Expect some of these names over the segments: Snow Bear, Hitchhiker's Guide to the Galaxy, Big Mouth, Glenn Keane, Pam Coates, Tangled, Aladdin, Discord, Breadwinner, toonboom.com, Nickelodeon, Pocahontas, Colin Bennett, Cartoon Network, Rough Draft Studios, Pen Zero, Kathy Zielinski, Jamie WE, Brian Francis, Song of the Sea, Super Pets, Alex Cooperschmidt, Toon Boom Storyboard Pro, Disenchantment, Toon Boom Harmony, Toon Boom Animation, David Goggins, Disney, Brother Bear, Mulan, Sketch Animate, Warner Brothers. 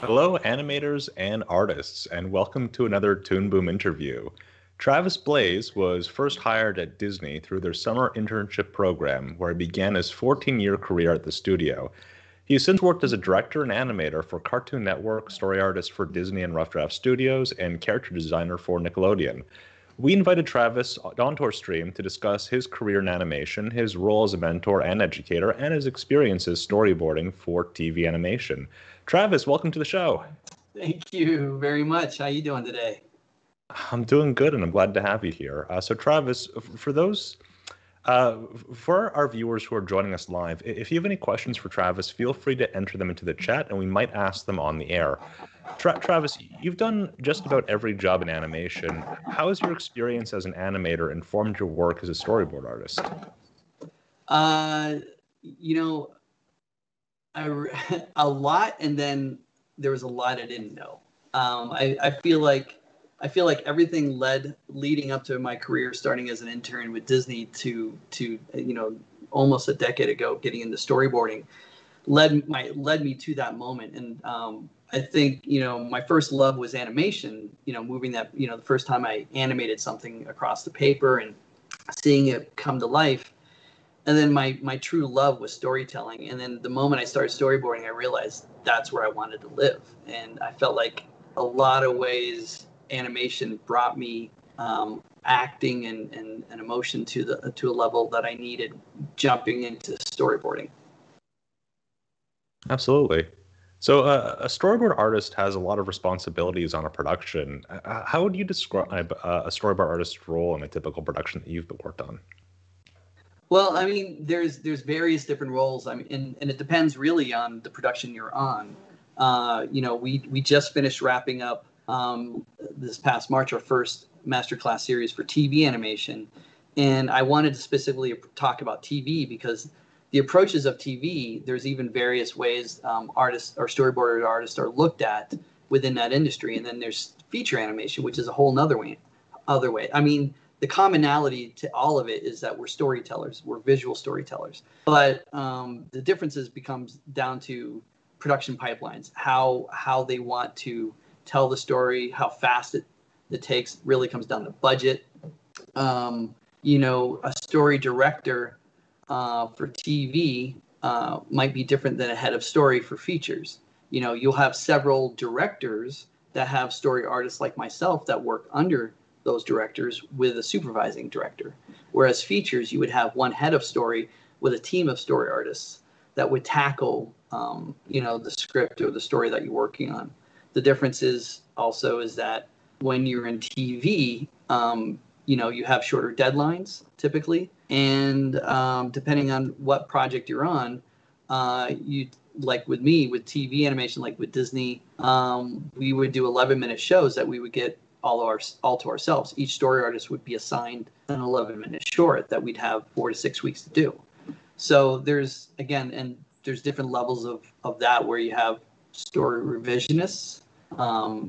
Hello, animators and artists, and welcome to another Toon Boom interview. Travis Blaise was first hired at Disney through their summer internship program, where he began his 14-year career at the studio. He has since worked as a director and animator for Cartoon Network, story artist for Disney and Rough Draft Studios, and character designer for Nickelodeon. We invited Travis onto our stream to discuss his career in animation, his role as a mentor and educator, and his experiences storyboarding for TV animation. Travis, welcome to the show. Thank you very much. How are you doing today? I'm doing good, and I'm glad to have you here. So Travis, for our viewers who are joining us live, if you have any questions for Travis, feel free to enter them into the chat, and we might ask them on the air. Travis, you've done just about every job in animation. How has your experience as an animator informed your work as a storyboard artist? You know, a lot, and then there was a lot I didn't know. I feel like everything leading up to my career, starting as an intern with Disney to you know, almost a decade ago, getting into storyboarding, led me to that moment. And I think, you know, my first love was animation. You know, moving that, you know, the first time I animated something across the paper and seeing it come to life. And then my true love was storytelling. And then the moment I started storyboarding, I realized that's where I wanted to live. And I felt like a lot of ways animation brought me acting and emotion to a level that I needed, jumping into storyboarding. Absolutely. So a storyboard artist has a lot of responsibilities on a production. How would you describe a storyboard artist's role in a typical production that you've worked on? Well, I mean, there's various different roles. I mean, and it depends really on the production you're on. You know, we just finished wrapping up this past March, our first masterclass series for TV animation. And I wanted to specifically talk about TV because the approaches of TV, there's even various ways artists or storyboarded artists are looked at within that industry. And then there's feature animation, which is a whole nother way. I mean, the commonality to all of it is that we're storytellers, we're visual storytellers. But the differences becomes down to production pipelines, how they want to tell the story, how fast it takes, really comes down to budget. You know, a story director for TV might be different than a head of story for features. You know, you'll have several directors that have story artists like myself that work under those directors with a supervising director. Whereas features, you would have one head of story with a team of story artists that would tackle, you know, the script or the story that you're working on. The difference is also is that when you're in TV, you know, you have shorter deadlines typically, and depending on what project you're on, you like with me with TV animation, like with Disney, we would do 11-minute shows that we would get all to ourselves. Each story artist would be assigned an 11-minute short that we'd have 4 to 6 weeks to do. So there's again, and there's different levels of that where you have story revisionists,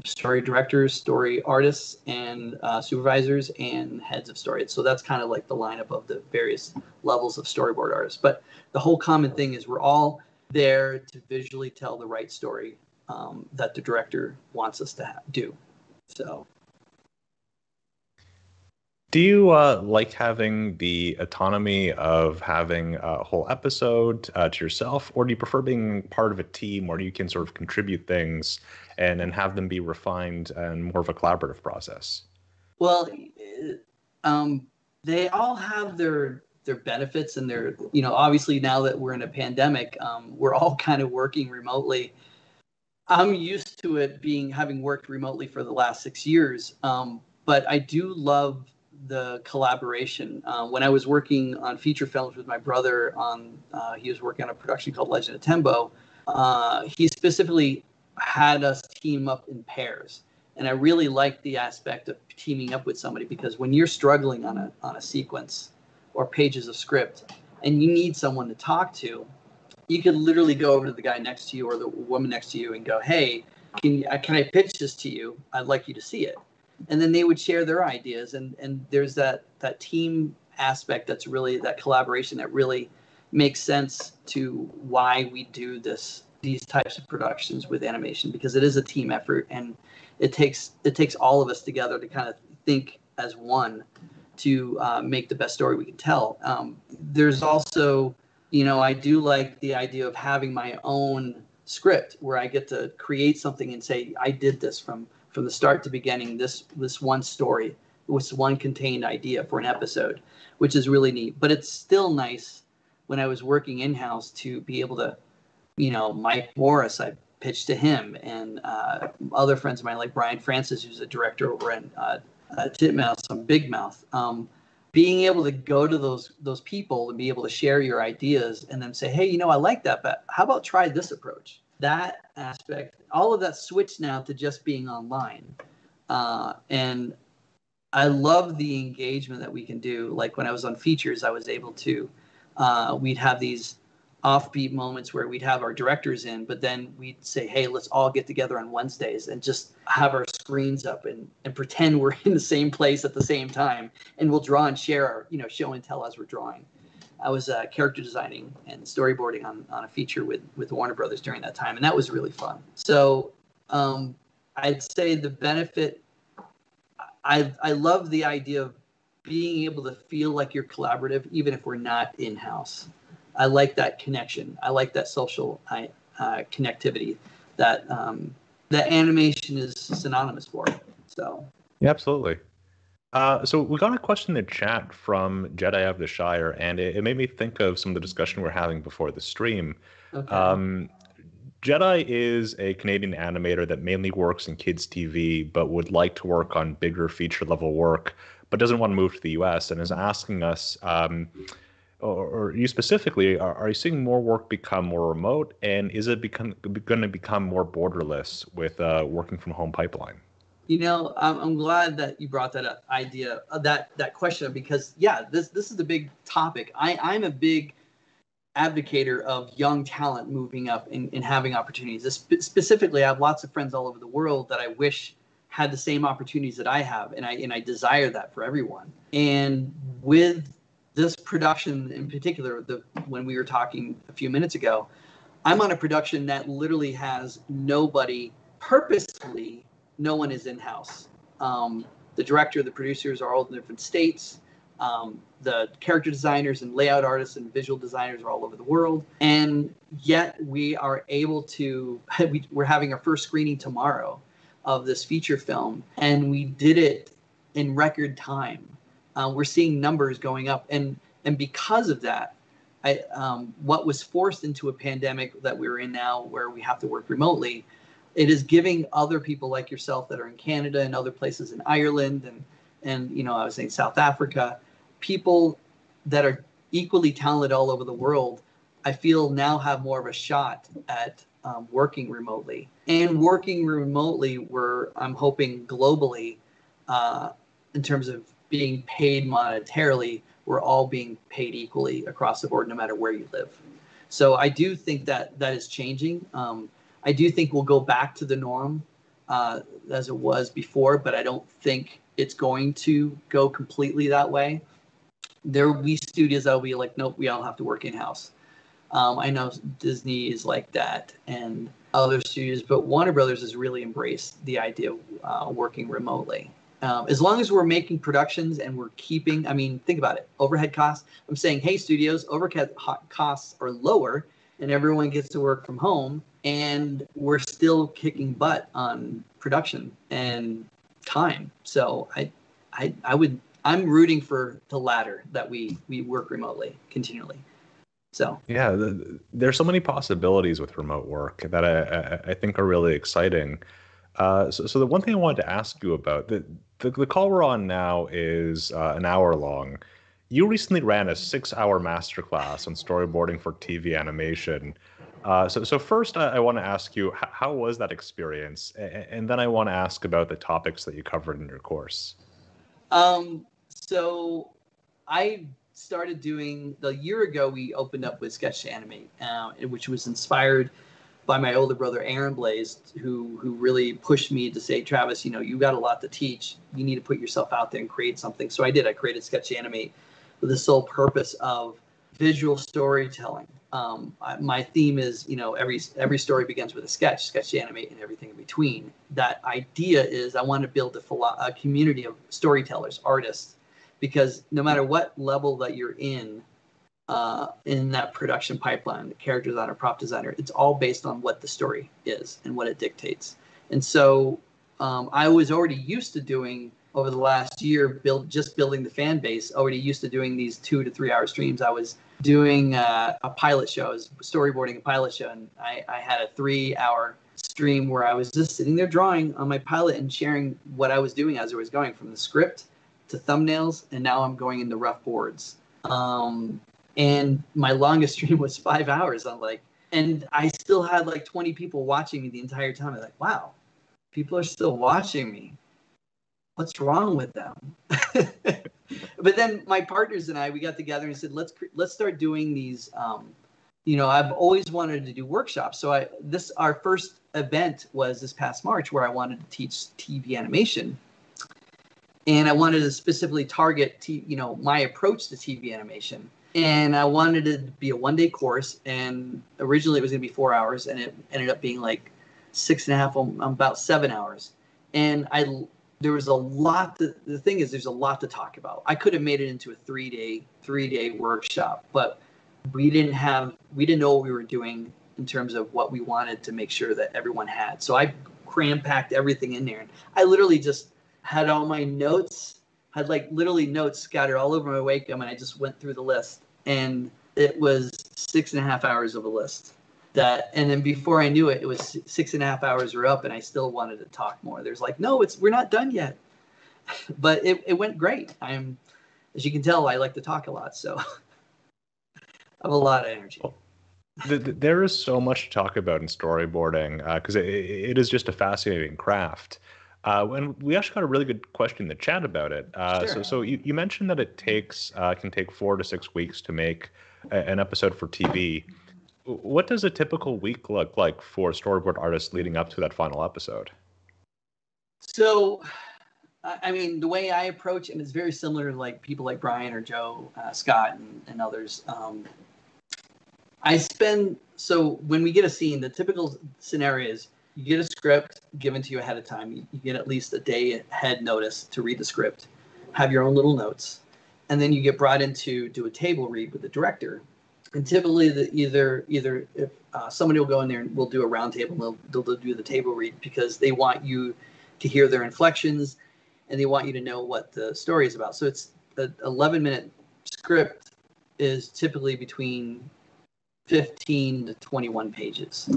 story directors, story artists, and supervisors and heads of story. So that's kind of like the lineup of the various levels of storyboard artists. But the whole common thing is we're all there to visually tell the right story that the director wants us to do. So, do you like having the autonomy of having a whole episode to yourself, or do you prefer being part of a team where you can sort of contribute things and have them be refined and more of a collaborative process? Well, they all have their benefits and their, you know, obviously now that we're in a pandemic, we're all kind of working remotely. I'm used to it having worked remotely for the last 6 years, but I do love the collaboration. When I was working on feature films with my brother he was working on a production called Legend of Tembo, he specifically had us team up in pairs. And I really liked the aspect of teaming up with somebody, because when you're struggling on a sequence or pages of script and you need someone to talk to, you could literally go over to the guy next to you or the woman next to you and go, hey, can I pitch this to you? I'd like you to see it. And then they would share their ideas, and there's that team aspect that's really, that collaboration that really makes sense to why we do this, these types of productions with animation, because it is a team effort, and it takes all of us together to kind of think as one to make the best story we can tell. There's also, you know, I do like the idea of having my own script where I get to create something and say, I did this from the start to beginning, this one story, this one contained idea for an episode, which is really neat. But it's still nice when I was working in-house to be able to, you know, Mike Morris, I pitched to him, and other friends of mine like Brian Francis, who's a director over in Titmouse on Big Mouth. Being able to go to those people and be able to share your ideas and then say, hey, you know, I like that, but how about try this approach? That aspect, all of that switched now to just being online. And I love the engagement that we can do. Like when I was on features, I was able to, we'd have these offbeat moments where we'd have our directors in, but then we'd say, hey, let's all get together on Wednesdays and just have our screens up and pretend we're in the same place at the same time. And we'll draw and share our, you know, show and tell as we're drawing. I was character designing and storyboarding on a feature with Warner Brothers during that time. And that was really fun. So I'd say the benefit, I love the idea of being able to feel like you're collaborative, even if we're not in-house. I like that connection. I like that social connectivity that that animation is synonymous for. So yeah, absolutely. So we got a question in the chat from Jedi of the Shire, and it made me think of some of the discussion we're having before the stream. Okay. Jedi is a Canadian animator that mainly works in kids' TV, but would like to work on bigger feature-level work, but doesn't want to move to the U.S. and is asking us. Or you specifically, are you seeing more work become more remote, and is it going to become more borderless with working from home pipeline? You know, I'm glad that you brought that up idea, that question, because yeah, this is the big topic. I'm a big advocator of young talent moving up and having opportunities. Specifically, I have lots of friends all over the world that I wish had the same opportunities that I have, and I desire that for everyone. And with this production in particular, when we were talking a few minutes ago, I'm on a production that literally has nobody, purposely, no one is in-house. The director, the producers are all in different states. The character designers and layout artists and visual designers are all over the world. And yet we are able to, we're having our first screening tomorrow of this feature film, and we did it in record time. We're seeing numbers going up, and because of that, what was forced into a pandemic that we're in now, where we have to work remotely, it is giving other people like yourself that are in Canada and other places in Ireland and you know, I was saying South Africa, people that are equally talented all over the world, I feel now have more of a shot at working remotely. And working remotely, we're I'm hoping globally, in terms of being paid monetarily, we're all being paid equally across the board, no matter where you live. So I do think that that is changing. I do think we'll go back to the norm as it was before, but I don't think it's going to go completely that way. There will be studios that will be like, nope, we all have to work in-house. I know Disney is like that and other studios, but Warner Brothers has really embraced the idea of working remotely. As long as we're making productions and we're keeping, I mean, think about it, overhead costs. I'm saying, hey, studios, overhead costs are lower and everyone gets to work from home, and we're still kicking butt on production and time. So I'm rooting for the latter, that we work remotely continually. So yeah, there's so many possibilities with remote work that I think are really exciting. So the one thing I wanted to ask you about, the call we're on now is an hour long. You recently ran a 6-hour masterclass on storyboarding for TV animation. So first, I want to ask you, how was that experience? And then I want to ask about the topics that you covered in your course. So I started doing, a year ago, we opened up with Sketch Animate, which was inspired by my older brother, Aaron Blaise, who really pushed me to say, Travis, you know, you got a lot to teach. You need to put yourself out there and create something. So I did. I created Sketch Animate, for the sole purpose of visual storytelling. My theme is, you know, every story begins with a sketch, sketch to animate, and everything in between. That idea is I want to build a community of storytellers, artists, because no matter what level that you're in that production pipeline, the character designer, prop designer, it's all based on what the story is and what it dictates. And so I was already used to doing, over the last year, just building the fan base, already used to doing these 2 to 3 hour streams. I was doing a pilot show. I was storyboarding a pilot show, and I had a 3 hour stream where I was just sitting there drawing on my pilot and sharing what I was doing as it was going, from the script to thumbnails, and now I'm going into rough boards. And my longest stream was 5 hours. And I still had like 20 people watching me the entire time. I'm like, wow, people are still watching me. What's wrong with them? But then my partners and I, we got together and said, let's start doing these. You know, I've always wanted to do workshops. So our first event was this past March, where I wanted to teach TV animation, and I wanted to specifically target, you know, my approach to TV animation. And I wanted it to be a 1 day course. And originally it was going to be 4 hours, and it ended up being like 6.5, about 7 hours. And there was a lot. The thing is, there's a lot to talk about. I could have made it into a three-day workshop, but we didn't know what we were doing in terms of what we wanted to make sure that everyone had. So I cram-packed everything in there, and I literally just had all my notes, had like literally notes scattered all over my Wacom, and I just went through the list, and it was 6.5 hours of a list. And then before I knew it, it was 6.5 hours were up, and I still wanted to talk more. There's like, no, we're not done yet. But it went great. As you can tell, I like to talk a lot, so I have a lot of energy. Well, there is so much to talk about in storyboarding, because it is just a fascinating craft. And we actually got a really good question in the chat about it. Sure. So you mentioned that it can take 4 to 6 weeks to make an episode for TV. What does a typical week look like for storyboard artists leading up to that final episode? So, I mean, the way I approach it is very similar to like people like Brian or Joe, Scott, and others. So when we get a scene, the typical scenario is you get a script given to you ahead of time. You get at least a day ahead notice to read the script, have your own little notes, and then you get brought in to do a table read with the director. And typically, if somebody will go in there and will do a round table, and they'll do the table read, because they want you to hear their inflections, and they want you to know what the story is about. So it's an 11-minute script is typically between 15 to 21 pages,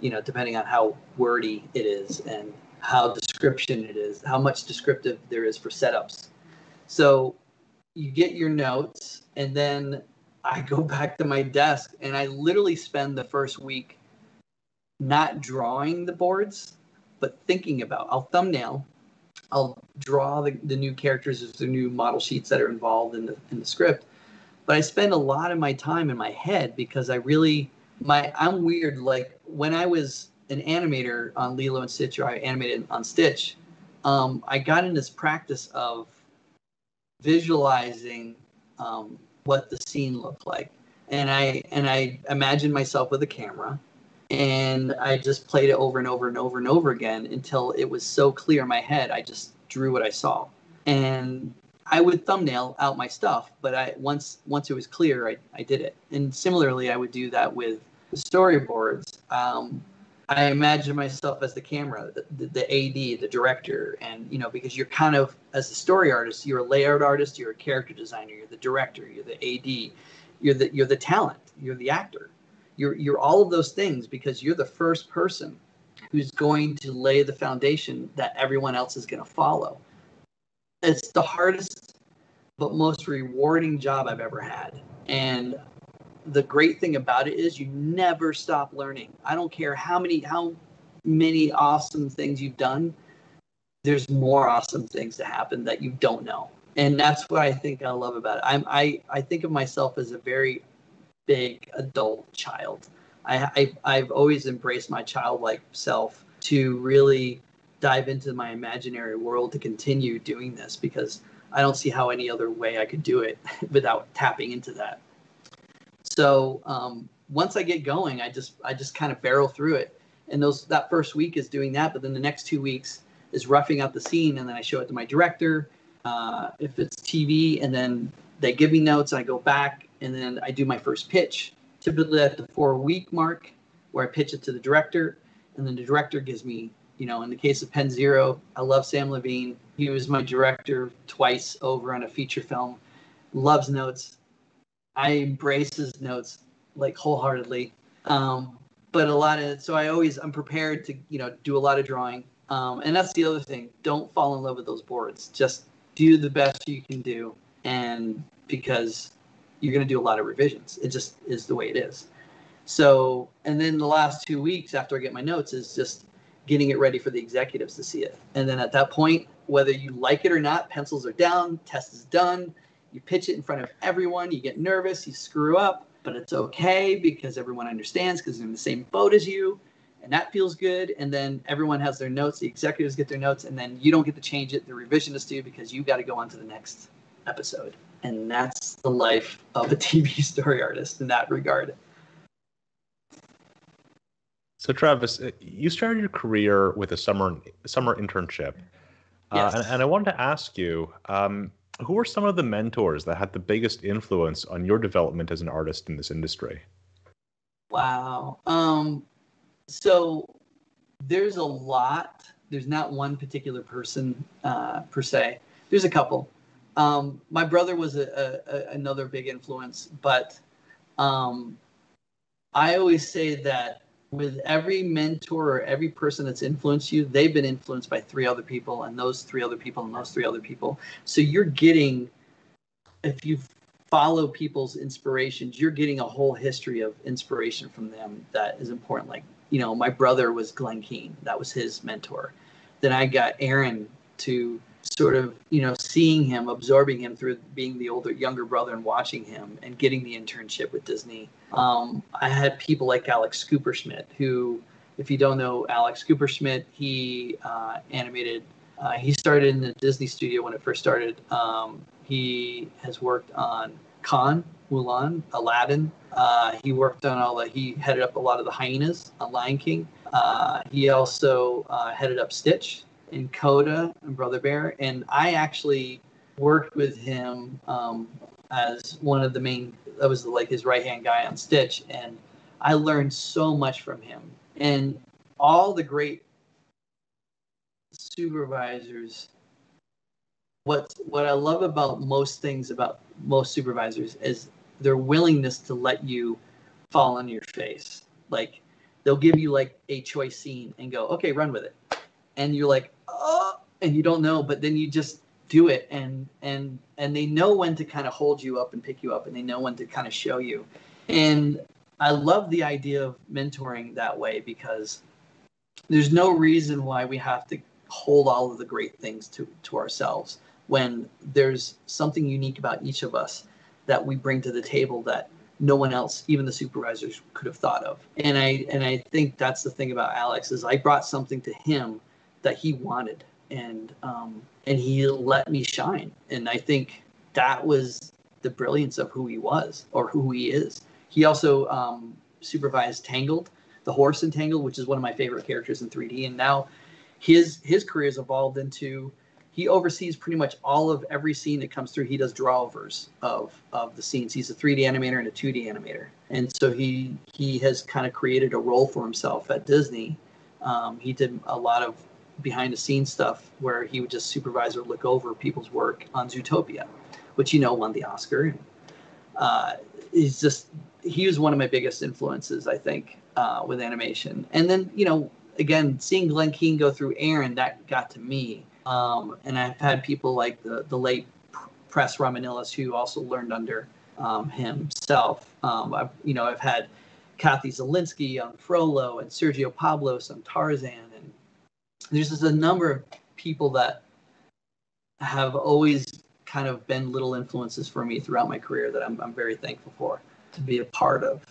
you know, depending on how wordy it is and how description it is, how much descriptive there is for setups. So you get your notes, and then I go back to my desk, and I literally spend the first week not drawing the boards, but thinking about. I'll thumbnail, I'll draw the new characters, the new model sheets that are involved in the script. But I spend a lot of my time in my head, because I'm weird. Like when I was an animator on Lilo and Stitch, or I animated on Stitch, I got in this practice of visualizing what the scene looked like, and I imagined myself with a camera, and I just played it over and over and over and over again until it was so clear in my head I just drew what I saw. And I would thumbnail out my stuff, but once it was clear, I did it. And similarly, I would do that with storyboards. I imagine myself as the camera, the AD, the director, and, you know, because you're kind of, as a story artist, you're a layout artist, you're a character designer, you're the director, you're the AD, you're the talent, you're the actor, you're all of those things, because you're the first person who's going to lay the foundation that everyone else is going to follow. It's the hardest but most rewarding job I've ever had, and the great thing about it is you never stop learning. I don't care how many awesome things you've done. There's more awesome things to happen that you don't know. And that's what I think I love about it. I think of myself as a very big adult child. I've always embraced my childlike self to really dive into my imaginary world to continue doing this, because I don't see how any other way I could do it without tapping into that. So once I get going, I just kind of barrel through it. And that first week is doing that, but then the next 2 weeks is roughing out the scene, and then I show it to my director if it's TV, and then they give me notes. I go back, and then I do my first pitch, typically at the 4-week mark, where I pitch it to the director, and then the director gives me, you know, in the case of Pen Zero, I love Sam Levine. He was my director twice over on a feature film. Loves notes. I embrace his notes like wholeheartedly. But a lot of, so I'm prepared to, you know, do a lot of drawing. And that's the other thing. Don't fall in love with those boards. Just do the best you can do. And because you're going to do a lot of revisions. It just is the way it is. So, and then the last 2 weeks after I get my notes is just getting it ready for the executives to see it. And then at that point, whether you like it or not, pencils are down, test is done. You pitch it in front of everyone. You get nervous. You screw up. But it's okay because everyone understands because they're in the same boat as you. And that feels good. And then everyone has their notes. The executives get their notes. And then you don't get to change it. The revisionists do because you got to go on to the next episode. And that's the life of a TV story artist in that regard. So Travis, you started your career with a summer internship. Yes. And I wanted to ask you, who were some of the mentors that had the biggest influence on your development as an artist in this industry? Wow. So there's a lot. There's not one particular person per se. There's a couple. My brother was another big influence, but I always say that with every mentor or every person that's influenced you, they've been influenced by 3 other people and those 3 other people and those 3 other people. So you're getting, if you follow people's inspirations, you're getting a whole history of inspiration from them that is important. Like, you know, my brother was Glenn Keane. That was his mentor. Then I got Aaron to sort of, you know, seeing him, absorbing him through being the younger brother and watching him and getting the internship with Disney. I had people like Alex Cooperschmidt, who, if you don't know Alex Cooperschmidt, he animated, he started in the Disney studio when it first started. He has worked on Khan, Mulan, Aladdin. He worked on he headed up a lot of the hyenas on Lion King. He also headed up Stitch and Coda and Brother Bear, and I actually worked with him as one of the main, that was like his right-hand guy on Stitch, and I learned so much from him. And all the great supervisors, what I love about most things about most supervisors is their willingness to let you fall on your face. Like, they'll give you like a choice scene and go, okay, run with it. And you're like, oh, and you don't know, but then you just do it. And they know when to kind of hold you up and pick you up, and they know when to kind of show you. And I love the idea of mentoring that way, because there's no reason why we have to hold all of the great things to ourselves when there's something unique about each of us that we bring to the table that no one else, even the supervisors, could have thought of. And I think that's the thing about Alex, is I brought something to him that he wanted, and he let me shine. And I think that was the brilliance of who he was, or who he is. He also supervised Tangled, the horse in Tangled, which is one of my favorite characters in 3D. And now his career has evolved into, he oversees pretty much all of every scene that comes through. He does drawovers of the scenes. He's a 3D animator and a 2D animator. And so he has kind of created a role for himself at Disney. He did a lot of behind-the-scenes stuff where he would just supervise or look over people's work on Zootopia, which, you know, won the Oscar. He was one of my biggest influences, I think, with animation. And then, you know, again, seeing Glenn Keane go through Aaron, that got to me. And I've had people like the late Press Romanillas, who also learned under himself. I've had Kathy Zielinski on Frollo and Sergio Pablos on Tarzan. And there's just a number of people that have always kind of been little influences for me throughout my career that I'm very thankful for to be a part of.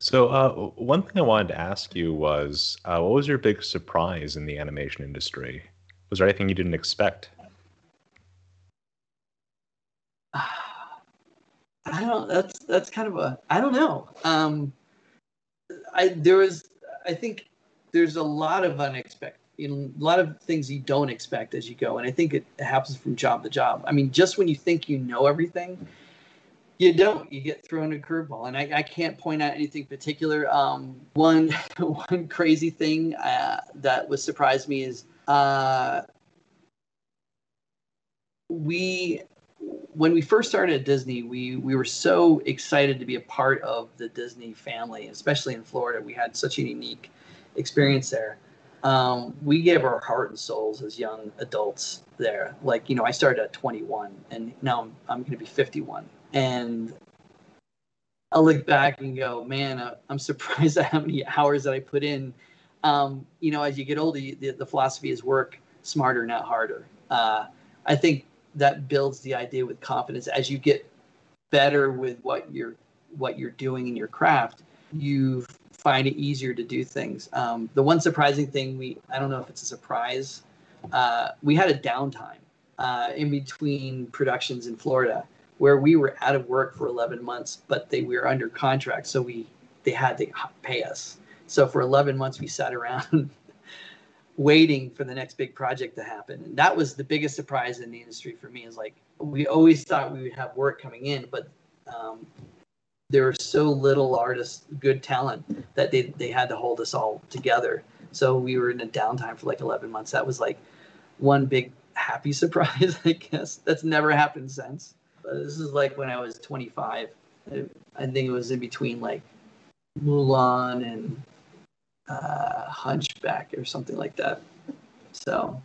So one thing I wanted to ask you was, what was your big surprise in the animation industry? Was there anything you didn't expect? I don't. That's kind of a. I don't know. I think there's a lot of unexpected. You know, a lot of things you don't expect as you go, and I think it happens from job to job. I mean, just when you think you know everything, you don't. You get thrown a curveball, and I can't point out anything particular. One crazy thing that was surprised me is when we first started at Disney, we were so excited to be a part of the Disney family, especially in Florida. We had such a unique experience there. We gave our heart and souls as young adults there. Like, you know, I started at 21 and now I'm going to be 51. And I'll look back and go, man, I'm surprised at how many hours that I put in. You know, as you get older, the philosophy is work smarter, not harder. I think that builds the idea with confidence. As you get better with what you're doing in your craft, you find it easier to do things. The one surprising thing, I don't know if it's a surprise, we had a downtime in between productions in Florida where we were out of work for 11 months, but we were under contract, so they had to pay us. So for 11 months, we sat around waiting for the next big project to happen. And that was the biggest surprise in the industry for me, is like, we always thought we would have work coming in, but there were so little artists, good talent, that they had to hold us all together. So we were in a downtime for like 11 months. That was like one big happy surprise, I guess. That's never happened since. But this is like when I was 25. I think it was in between like Mulan and Hunchback or something like that. So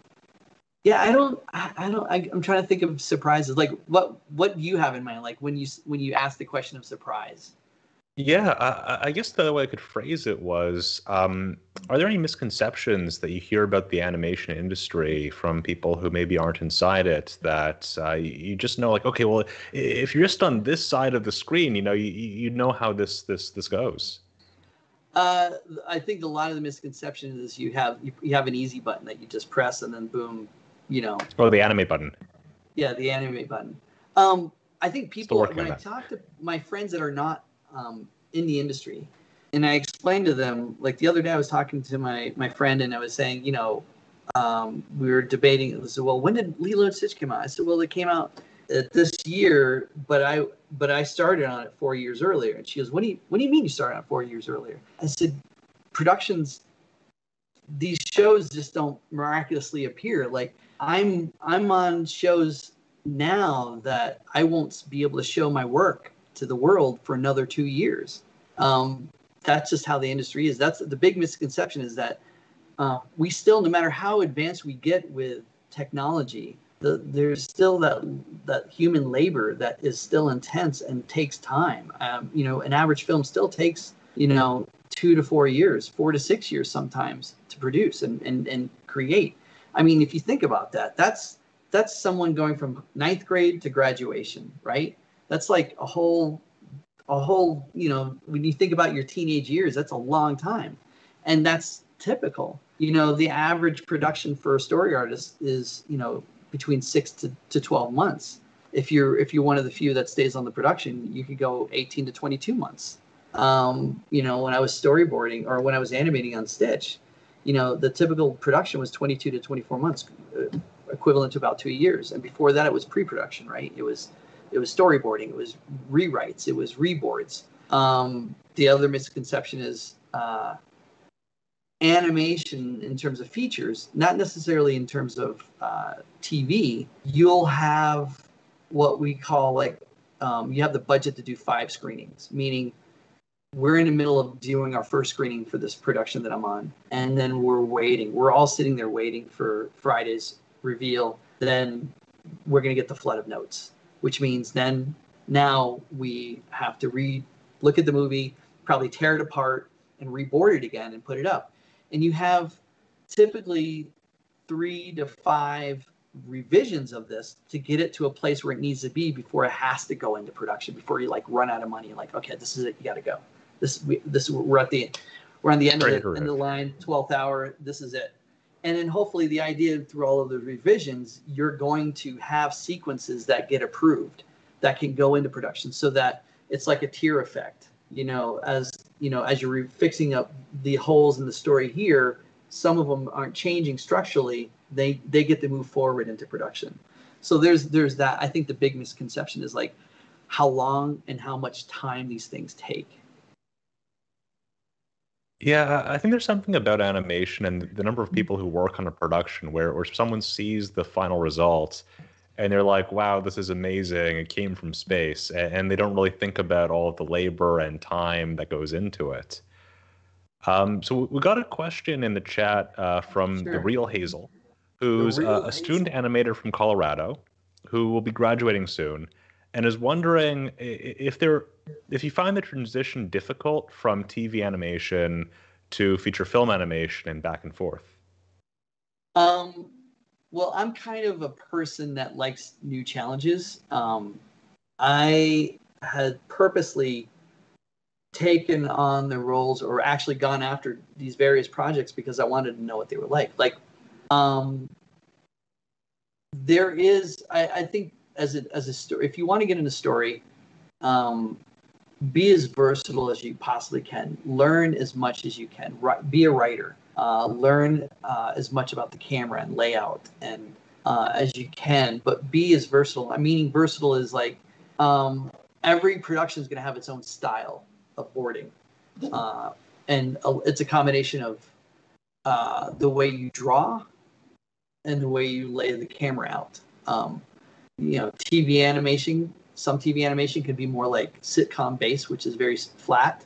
yeah, I'm trying to think of surprises. Like what do you have in mind? Like when you ask the question of surprise? Yeah, I guess the other way I could phrase it was, are there any misconceptions that you hear about the animation industry from people who maybe aren't inside it, that you just know, like, okay, well, if you're just on this side of the screen, you know, you know how this goes? I think a lot of the misconception is you have an easy button that you just press and then boom, you know. Or the animate button. Yeah, the animate button. I think people, when I talk to my friends that are not in the industry, and I explained to them, like the other day I was talking to my friend and I was saying, you know, we were debating, it was, well, when did Lilo and Stitch come out? I said, well, it came out this year, but I started on it 4 years earlier. And she goes, what do you mean you started on it 4 years earlier? I said, productions, these shows just don't miraculously appear. Like I'm on shows now that I won't be able to show my work to the world for another 2 years. That's just how the industry is. That's the big misconception, is that we still, no matter how advanced we get with technology, there's still that human labor that is still intense and takes time. You know, an average film still takes, you know, 2 to 4 years, 4 to 6 years sometimes to produce and create. I mean, if you think about that, that's someone going from 9th grade to graduation, right? That's like a whole, you know, when you think about your teenage years, that's a long time. And that's typical. You know, the average production for a story artist is, you know, between 6 to 12 months. If you're one of the few that stays on the production, you could go 18 to 22 months. You know, when I was storyboarding or when I was animating on Stitch, you know, the typical production was 22 to 24 months, equivalent to about 2 years. And before that, it was pre-production, right? It was storyboarding, it was rewrites, it was reboards. The other misconception is animation in terms of features, not necessarily in terms of TV. You'll have what we call like, you have the budget to do 5 screenings, meaning we're in the middle of doing our first screening for this production that I'm on. And then we're waiting. We're all sitting there waiting for Friday's reveal. Then we're going to get the flood of notes, which means then now we have to look at the movie, probably tear it apart and reboard it again and put it up. And you have typically 3 to 5 revisions of this to get it to a place where it needs to be before it has to go into production, before you like run out of money. Like, okay, this is it. You got to go. We're on the end of the line, 12th hour. This is it. And then hopefully the idea, through all of the revisions, you're going to have sequences that get approved. that can go into production, so that it's like a tear effect. You know, as you're fixing up the holes in the story here, some of them aren't changing structurally. They get to move forward into production. So there's that. I think the big misconception is like how long and how much time these things take. Yeah, I think there's something about animation and the number of people who work on a production where someone sees the final result and they're like, wow, this is amazing. It came from space. And they don't really think about all of the labor and time that goes into it. So we got a question in the chat from The Real Hazel, who's a student animator from Colorado who will be graduating soon and is wondering if you find the transition difficult from TV animation to feature film animation and back and forth. Well, I'm kind of a person that likes new challenges. I had purposely taken on the roles or actually gone after these various projects because I wanted to know what they were like. There is, I think as a story, if you want to get into story, be as versatile as you possibly can. Learn as much as you can. Be a writer. Learn as much about the camera and layout and as you can, but be as versatile. I mean, versatile is like every production is going to have its own style of boarding. And it's a combination of the way you draw and the way you lay the camera out. TV animation, some TV animation can be more like sitcom based, which is very flat,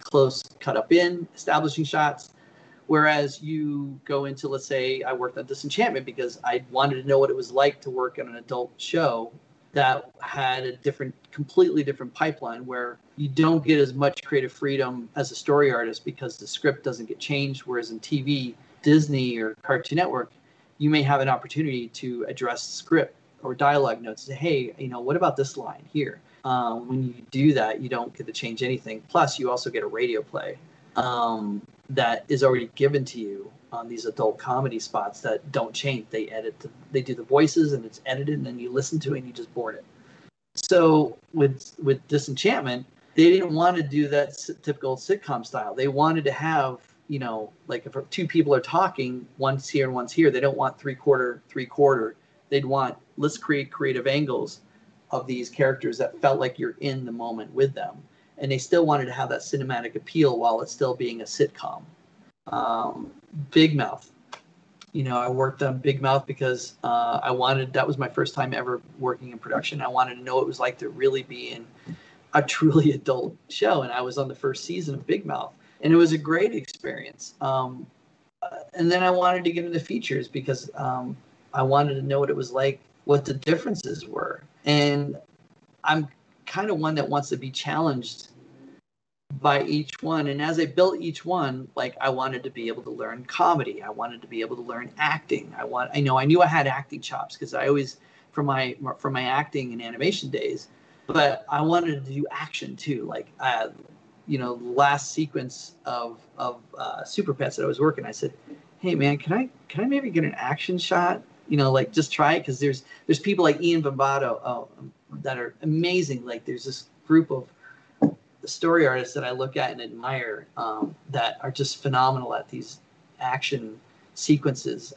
close, cut up in, establishing shots. Whereas you go into, let's say, I worked on Disenchantment because I wanted to know what it was like to work on an adult show that had a completely different pipeline where you don't get as much creative freedom as a story artist because the script doesn't get changed. Whereas in TV, Disney or Cartoon Network, you may have an opportunity to address script or dialogue notes. Say, hey, what about this line here? When you do that, you don't get to change anything. Plus, you also get a radio play that is already given to you on these adult comedy spots that don't change. They edit, they do the voices, and it's edited, and then you listen to it, and you just board it. So with Disenchantment, they didn't want to do that typical sitcom style. They wanted to have, like if two people are talking, one's here and one's here, they don't want three-quarter. They'd want, let's create creative angles of these characters that felt like you're in the moment with them. And they still wanted to have that cinematic appeal while it's still being a sitcom. Big Mouth. I worked on Big Mouth because that was my first time ever working in production. I wanted to know what it was like to really be in a truly adult show. And I was on the first season of Big Mouth. And it was a great experience. And then I wanted to get into features because I wanted to know what it was like, what the differences were. And I'm kind of one that wants to be challenged by each one. And as I built each one, I wanted to be able to learn comedy. I wanted to be able to learn acting. I knew I had acting chops because I always, from my acting and animation days, but I wanted to do action too. The last sequence of Super Pets that I was working, I said, hey man, can I maybe get an action shot? Just try it. Cause there's people like Ian Bombato that are amazing. There's this group of story artists that I look at and admire that are just phenomenal at these action sequences.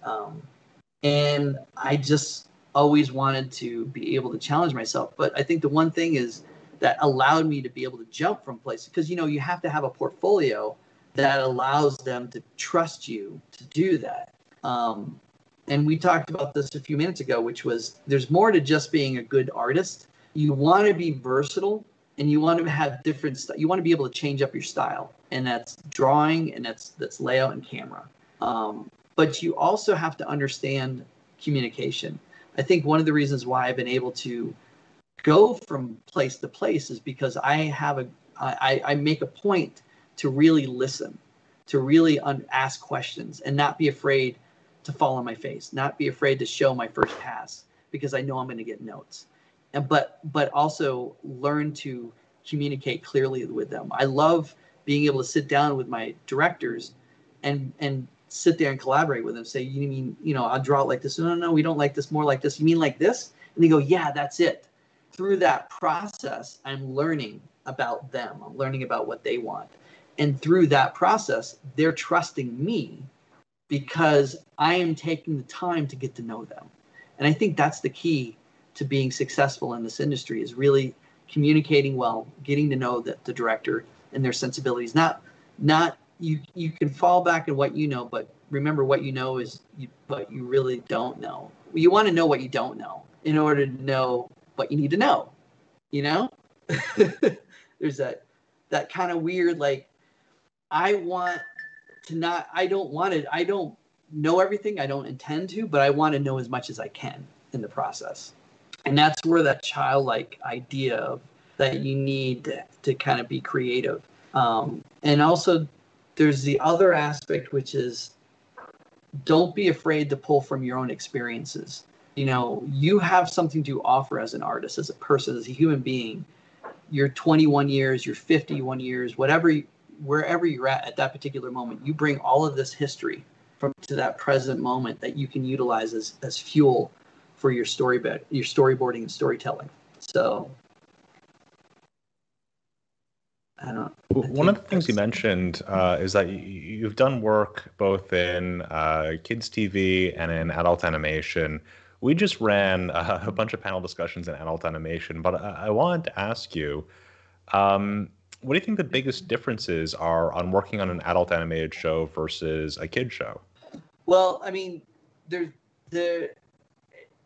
And I just always wanted to be able to challenge myself. But I think the one thing is that allowed me to be able to jump from places because, you have to have a portfolio that allows them to trust you to do that. And we talked about this a few minutes ago, which was there's more to just being a good artist. You want to be versatile and you want to have different stuff. You want to be able to change up your style, and that's drawing and that's layout and camera. But you also have to understand communication. I think one of the reasons why I've been able to go from place to place is because I have I make a point to really listen, to really ask questions and not be afraid to fall on my face, not be afraid to show my first pass because I know I'm going to get notes. But also learn to communicate clearly with them. I love being able to sit down with my directors and sit there and collaborate with them. Say, you mean, I'll draw it like this. No, we don't like this, more like this. You mean like this? And they go, yeah, that's it. through that process, I'm learning about them. I'm learning about what they want. And through that process, they're trusting me because I am taking the time to get to know them. And I think that's the key to being successful in this industry, is really communicating well, getting to know the director and their sensibilities. Not you can fall back on what you know, but remember what you know is what you really don't know. You want to know what you don't know in order to know what you need to know, you know? There's that kind of weird, like, I don't know everything. I don't intend to, but I want to know as much as I can in the process. And that's where that childlike idea of that you need to kind of be creative. And also there's the other aspect, which is don't be afraid to pull from your own experiences. You know, you have something to offer as an artist, as a person, as a human being. You're 21 years, you're 51 years, wherever you're at that particular moment, you bring all of this history to that present moment that you can utilize as fuel for your storyboarding and storytelling. So I don't know. One of the things you mentioned is that you've done work both in kids TV and in adult animation. We just ran a bunch of panel discussions in adult animation, but I wanted to ask you, what do you think the biggest differences are on working on an adult animated show versus a kid show? Well, I mean,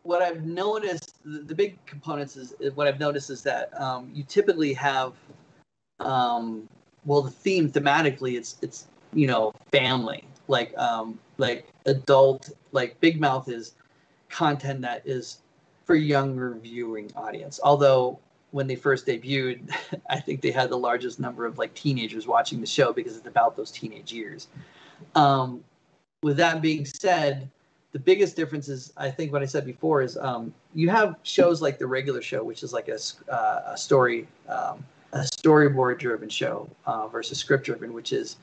what I've noticed, the big components is what I've noticed is that you typically have, well, the theme thematically, it's you know, family, like adult, like Big Mouth is content that is for younger viewing audience. Although when they first debuted, I think they had the largest number of like teenagers watching the show because it's about those teenage years. With that being said, the biggest difference is, I think what I said before, is you have shows like The Regular Show, which is like a storyboard-driven show versus script-driven, which is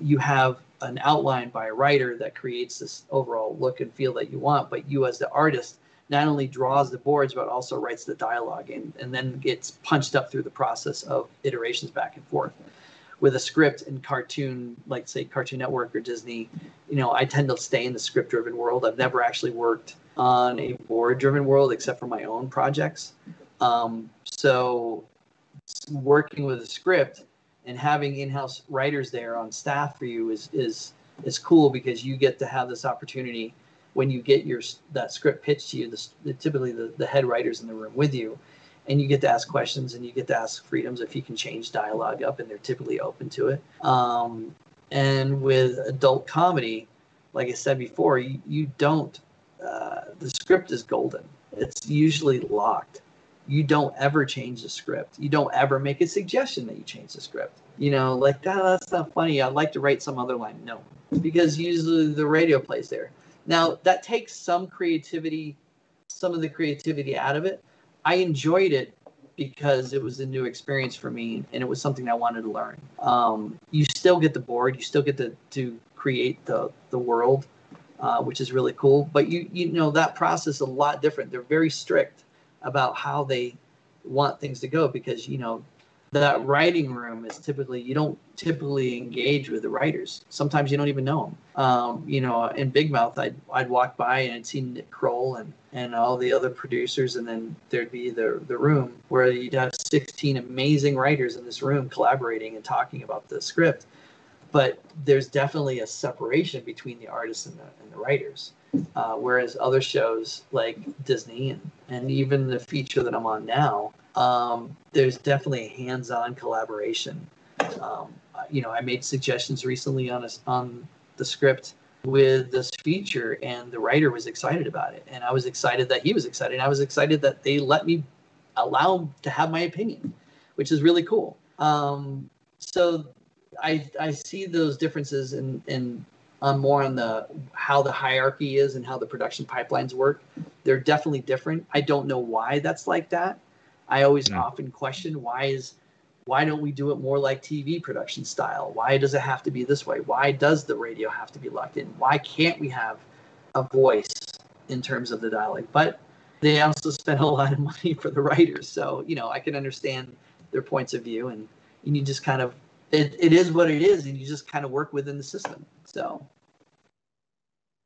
you have an outline by a writer that creates this overall look and feel that you want, but you as the artist not only draws the boards, but also writes the dialogue and then gets punched up through the process of iterations back and forth. With a script and cartoon, like say Cartoon Network or Disney, you know, I tend to stay in the script-driven world. I've never actually worked on a board-driven world except for my own projects. So working with a script and having in-house writers there on staff for you is cool, because you get to have this opportunity when you get that script pitched to you. Typically the head writer's in the room with you, and you get to ask questions and you get to ask freedoms if you can change dialogue up, and they're typically open to it. And with adult comedy, like I said before, you don't, the script is golden. It's usually locked. You don't ever change the script. You don't ever make a suggestion that you change the script. You know, like, that's not funny. I'd like to write some other line. No, because usually the radio plays there. Now, that takes some of the creativity out of it. I enjoyed it because it was a new experience for me, and it was something I wanted to learn. You still get the board, you still get to create the world, which is really cool. But you know, that process is a lot different. They're very strict about how they want things to go, because you know that writing room is typically, you don't typically engage with the writers. Sometimes you don't even know them. You know, in Big Mouth, I'd walk by and I'd see Nick Kroll and all the other producers, and then there'd be the room where you'd have 16 amazing writers in this room collaborating and talking about the script. But there's definitely a separation between the artists and the writers. Whereas other shows like Disney and even the feature that I'm on now, there's definitely a hands-on collaboration. You know, I made suggestions recently on the script with this feature, and the writer was excited about it, and I was excited that he was excited, and I was excited that they allowed to have my opinion, which is really cool. So I see those differences in more on how the hierarchy is and how the production pipelines work. They're definitely different. I don't know why that's like that. I always often question, why don't we do it more like TV production style? Why does it have to be this way? Why does the radio have to be locked in? Why can't we have a voice in terms of the dialogue? But they also spent a lot of money for the writers. So, you know, I can understand their points of view, and you just kind of, it is what it is, and you just kind of work within the system. So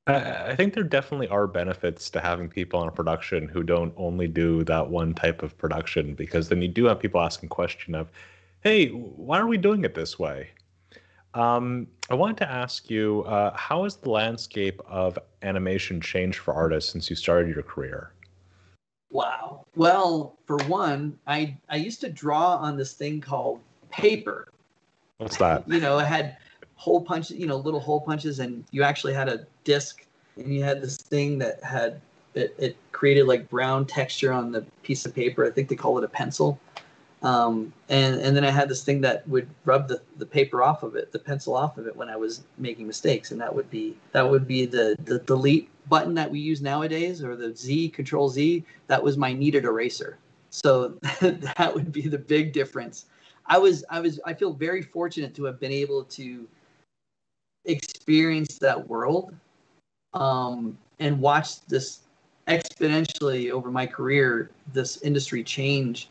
I think there definitely are benefits to having people on a production who don't only do that one type of production, because then you do have people asking question of, hey, why are we doing it this way? I wanted to ask you, how has the landscape of animation changed for artists since you started your career? Wow. Well, for one, I used to draw on this thing called paper. What's that? You know, it had hole punches, you know, little hole punches, and you actually had a disc, and you had this thing that had, it created like brown texture on the piece of paper. I think they call it a pencil. And then I had this thing that would rub the paper off of it, the pencil off of it, when I was making mistakes. And that would be the delete button that we use nowadays, or the Z, Control Z. That was my kneaded eraser. So that would be the big difference. I feel very fortunate to have been able to experience that world, and watch this exponentially over my career, this industry change.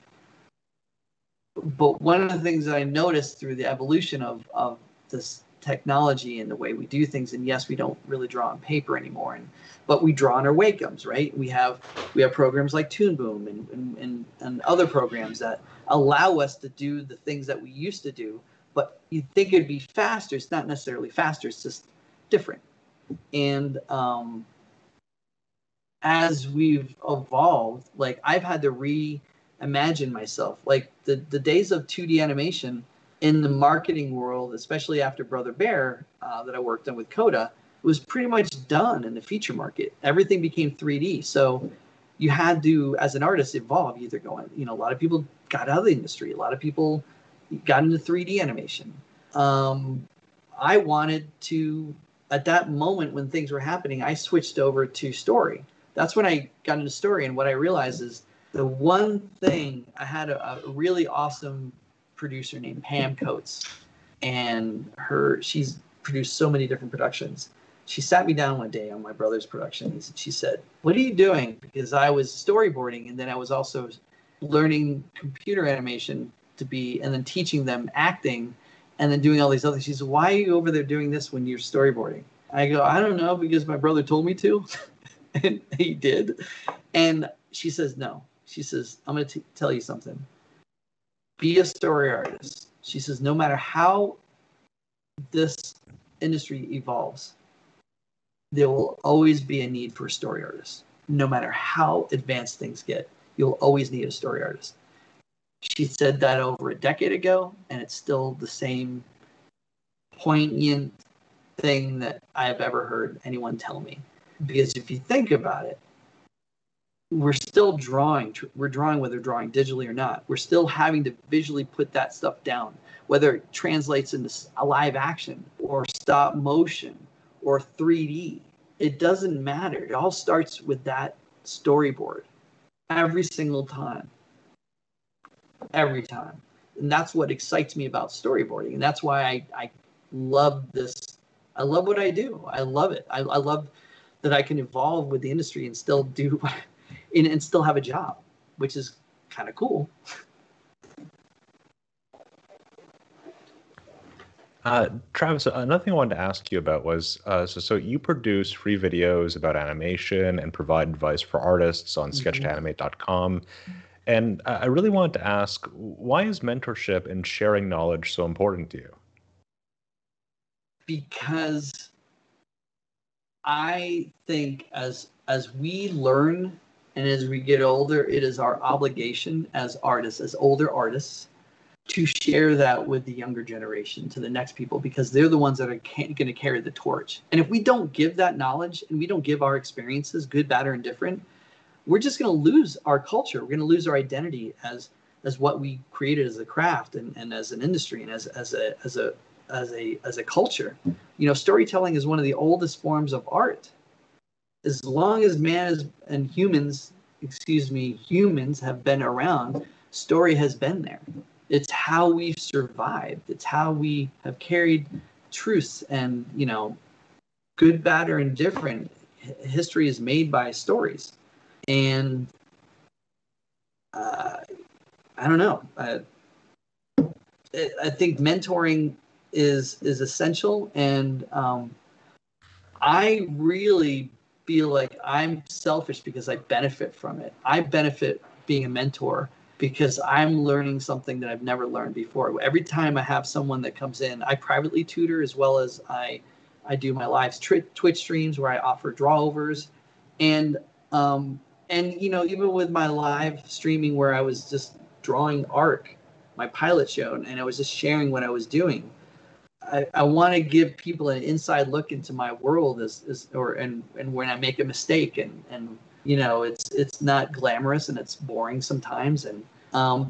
But one of the things that I noticed through the evolution of this technology and the way we do things, and yes, we don't really draw on paper anymore, but we draw on our Wacom's, right? We have programs like Toon Boom and other programs that allow us to do the things that we used to do, but you'd think it'd be faster. It's not necessarily faster, it's just different. And as we've evolved, like, I've had to reimagine myself. Like the days of 2D animation in the marketing world, especially after Brother Bear, that I worked on with Coda, was pretty much done in the feature market. Everything became 3D. So you had to, as an artist, evolve. Either going, you know, a lot of people got out of the industry. A lot of people got into 3D animation. I wanted to, at that moment when things were happening, I switched over to story. That's when I got into story. And what I realized is the one thing, I had a really awesome producer named Pam Coates, and she's produced so many different productions. She sat me down one day on my brother's productions, and she said, "What are you doing?" Because I was storyboarding, and then I was also learning computer animation and then teaching them acting, and then doing all these other things. She said, "Why are you over there doing this when you're storyboarding?" I go, "I don't know, because my brother told me to," and he did. And she says, "No." She says, "I'm going to tell you something. Be a story artist." She says, "No matter how this industry evolves, there will always be a need for a story artist. No matter how advanced things get, you'll always need a story artist." She said that over a decade ago, and it's still the same poignant thing that I've ever heard anyone tell me. Because if you think about it, we're still drawing. We're drawing, whether drawing digitally or not. We're still having to visually put that stuff down, whether it translates into a live action or stop motion or 3D. It doesn't matter. It all starts with that storyboard every single time. Every time. And that's what excites me about storyboarding. And that's why I love this. I love what I do. I love it. I love that I can evolve with the industry and still do what and still have a job, which is kind of cool. Travis, another thing I wanted to ask you about was, so you produce free videos about animation and provide advice for artists on sketchtoanimate.com. And I really wanted to ask, why is mentorship and sharing knowledge so important to you? Because I think as we learn and as we get older, it is our obligation as artists, as older artists, to share that with the younger generation, to the next people, because they're the ones that are going to carry the torch. And if we don't give that knowledge, and we don't give our experiences, good, bad, or indifferent, we're just going to lose our culture. We're going to lose our identity as what we created as a craft, and as an industry, and as a culture. You know, storytelling is one of the oldest forms of art. As long as humans have been around, story has been there. It's how we've survived. It's how we have carried truths, and, you know, good, bad, or indifferent. History is made by stories. And I don't know. I think mentoring is essential, and I really feel like I'm selfish because I benefit from it. I benefit being a mentor because I'm learning something that I've never learned before. Every time I have someone that comes in, I privately tutor, as well as I do my live Twitch streams where I offer drawovers, and you know, even with my live streaming where I was just drawing ARC, my pilot show, and I was just sharing what I was doing. I want to give people an inside look into my world and when I make a mistake, and you know, it's not glamorous and it's boring sometimes, and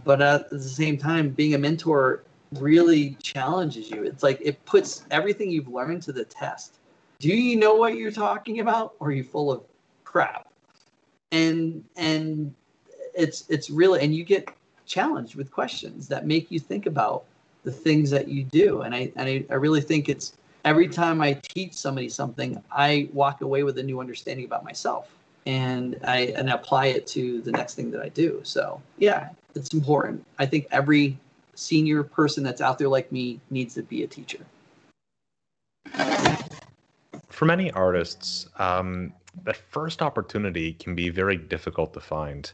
but at the same time, being a mentor really challenges you. It's like it puts everything you've learned to the test. Do you know what you're talking about, or are you full of crap? And it's really, and you get challenged with questions that make you think about the things that you do. And I really think it's every time I teach somebody something, I walk away with a new understanding about myself, and I apply it to the next thing that I do. So yeah, it's important. I think every senior person that's out there like me needs to be a teacher. For many artists, the first opportunity can be very difficult to find.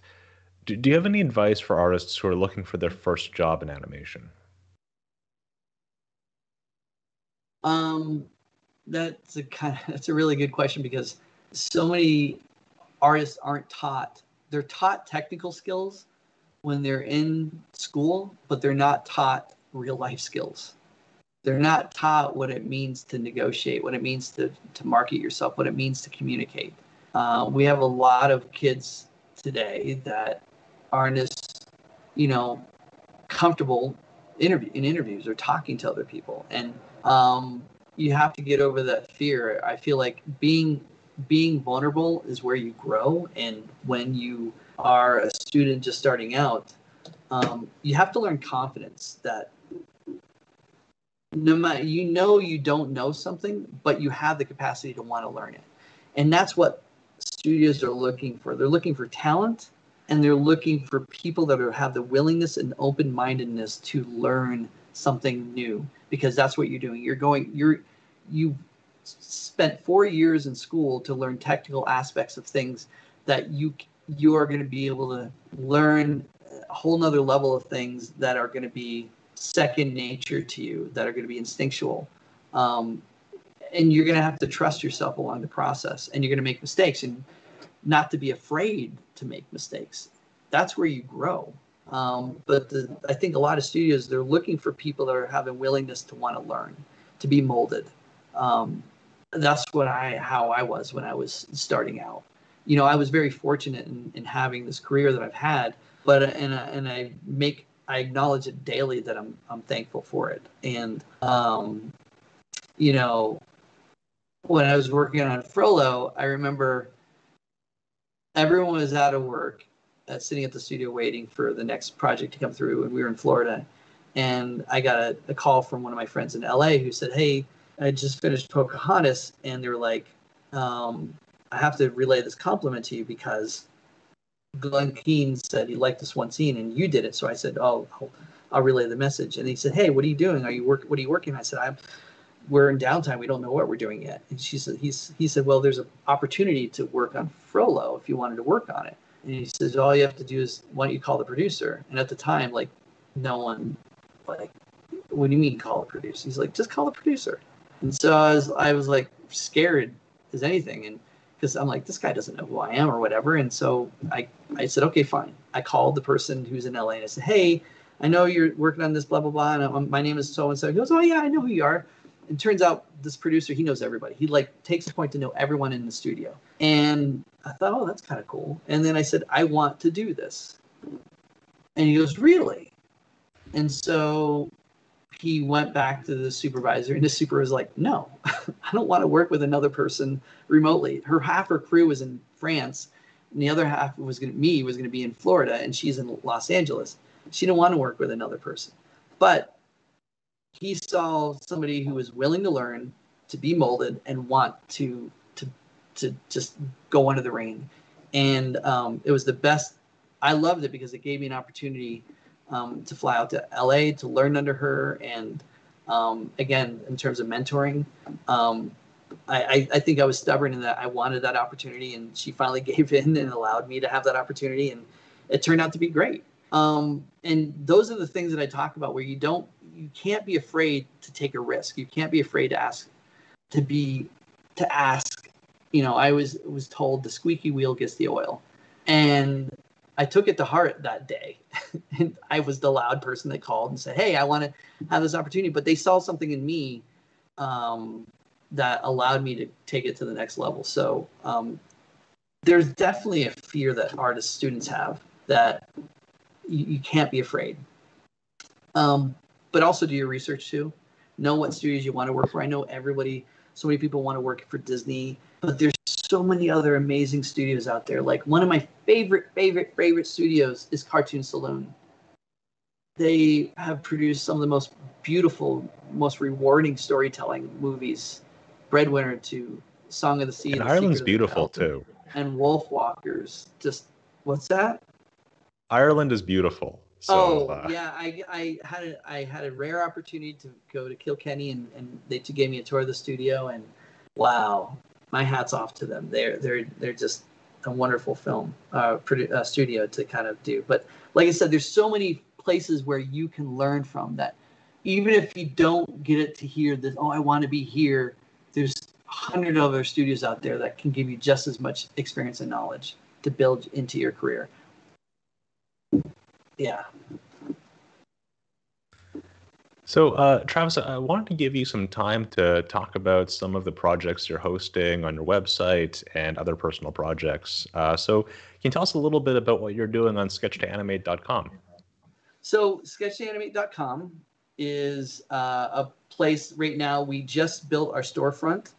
Do you have any advice for artists who are looking for their first job in animation? That's a really good question, because so many artists aren't taught. They're taught technical skills when they're in school, but they're not taught real life skills. They're not taught what it means to negotiate, what it means to market yourself, what it means to communicate. We have a lot of kids today that aren't as, you know, comfortable in interviews or talking to other people, and you have to get over that fear. I feel like being vulnerable is where you grow, and when you are a student just starting out, you have to learn confidence that no matter, you know, you don't know something, but you have the capacity to want to learn it. And that's what studios are looking for. They're looking for talent, and they're looking for people that have the willingness and open-mindedness to learn something new, because that's what you're doing. You spent 4 years in school to learn technical aspects of things that you are going to be able to learn a whole nother level of things that are going to be second nature to you, that are going to be instinctual. And you're going to have to trust yourself along the process, and you're going to make mistakes, and not to be afraid to make mistakes. That's where you grow. But I think a lot of studios, they're looking for people that have a willingness to want to learn, to be molded. That's how I was when I was starting out. You know, I was very fortunate in having this career that I've had, but I acknowledge it daily that I'm thankful for it. And, you know, when I was working on Frollo, I remember everyone was out of work, sitting at the studio waiting for the next project to come through, and we were in Florida. And I got a call from one of my friends in LA who said, "Hey, I just finished Pocahontas," and they were like, "I have to relay this compliment to you because Glenn Keane said he liked this one scene and you did it." So I said, "Oh, I'll relay the message." And he said, "Hey, what are you doing? What are you working on?" I said, "We're in downtime. We don't know what we're doing yet." And she said, he said, "Well, there's an opportunity to work on Frollo if you wanted to work on it." And he says, "All you have to do is, why don't you call the producer?" And at the time, like, no one, like, "What do you mean call the producer?" He's like, "Just call the producer." And so I was like scared as anything. And because I'm like, this guy doesn't know who I am or whatever. And so I said, "Okay, fine." I called the person who's in LA and I said, "Hey, I know you're working on this, blah, blah, blah. And my name is so-and-so." He goes, "Oh yeah, I know who you are." It turns out this producer, he knows everybody. He like takes the point to know everyone in the studio. And I thought, oh, that's kind of cool. And then I said, "I want to do this." And he goes, "Really?" And so he went back to the supervisor, and the supervisor was like, "No, I don't want to work with another person remotely." Half her crew was in France, and the other half was going to be in Florida, and she's in Los Angeles. She didn't want to work with another person. But he saw somebody who was willing to learn, to be molded, and want to just go under the rain. And it was the best I loved it because it gave me an opportunity to fly out to LA to learn under her. And again, in terms of mentoring, I think I was stubborn in that I wanted that opportunity, and she finally gave in and allowed me to have that opportunity, and it turned out to be great. And those are the things that I talk about, where you can't be afraid to take a risk. You can't be afraid to ask. You know, I was told the squeaky wheel gets the oil, and I took it to heart that day. And I was the loud person that called and said, "Hey, I want to have this opportunity," but they saw something in me that allowed me to take it to the next level. So there's definitely a fear that artists, students have, that you can't be afraid. But also do your research too. Know what studios you want to work for. I know so many people want to work for Disney, but there's so many other amazing studios out there. Like, one of my favorite studios is Cartoon Saloon. They have produced some of the most beautiful, most rewarding storytelling movies. Breadwinner to Song of the Sea. And Ireland's beautiful too. And Wolf Walkers. Just, what's that? Ireland is beautiful. So, yeah, I had a rare opportunity to go to Kilkenny, and they gave me a tour of the studio, and wow, my hat's off to them. They're just a wonderful film studio to kind of do. But like I said, there's so many places where you can learn from that. Even if you don't get it to hear this, oh, I want to be here, there's 100 other studios out there that can give you just as much experience and knowledge to build into your career. Yeah. So, Travis, I wanted to give you some time to talk about some of the projects you're hosting on your website and other personal projects. So can you tell us a little bit about what you're doing on sketchtoanimate.com? So sketchtoanimate.com is a place right now. We just built our storefront.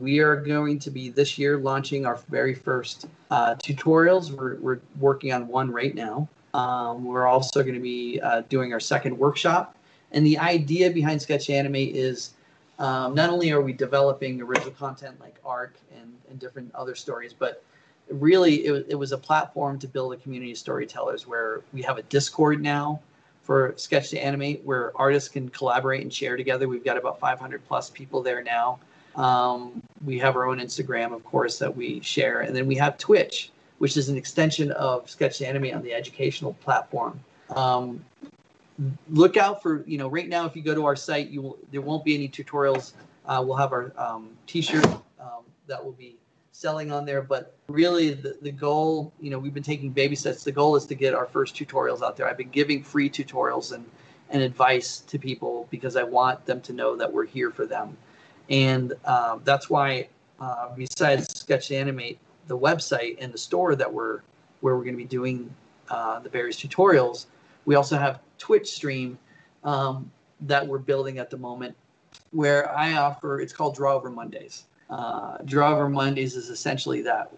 We are going to be this year launching our very first tutorials. We're working on one right now. We're also going to be doing our second workshop. And the idea behind Sketch Animate is not only are we developing original content like ARC and different other stories, but really it was a platform to build a community of storytellers, where we have a Discord now for Sketch to Animate, where artists can collaborate and share together. We've got about 500 plus people there now. We have our own Instagram, of course, that we share. And then we have Twitch, which is an extension of Sketch to Animate on the educational platform. Look out for, right now, if you go to our site, there won't be any tutorials. We'll have our t-shirt that will be selling on there. But really the goal, we've been taking baby steps. The goal is to get our first tutorials out there. I've been giving free tutorials and advice to people because I want them to know that we're here for them. And that's why, besides Sketch to Animate, the website and the store that where we're going to be doing the various tutorials, we also have Twitch stream that we're building at the moment, where I offer, it's called Draw Over Mondays. Draw Over Mondays is essentially that.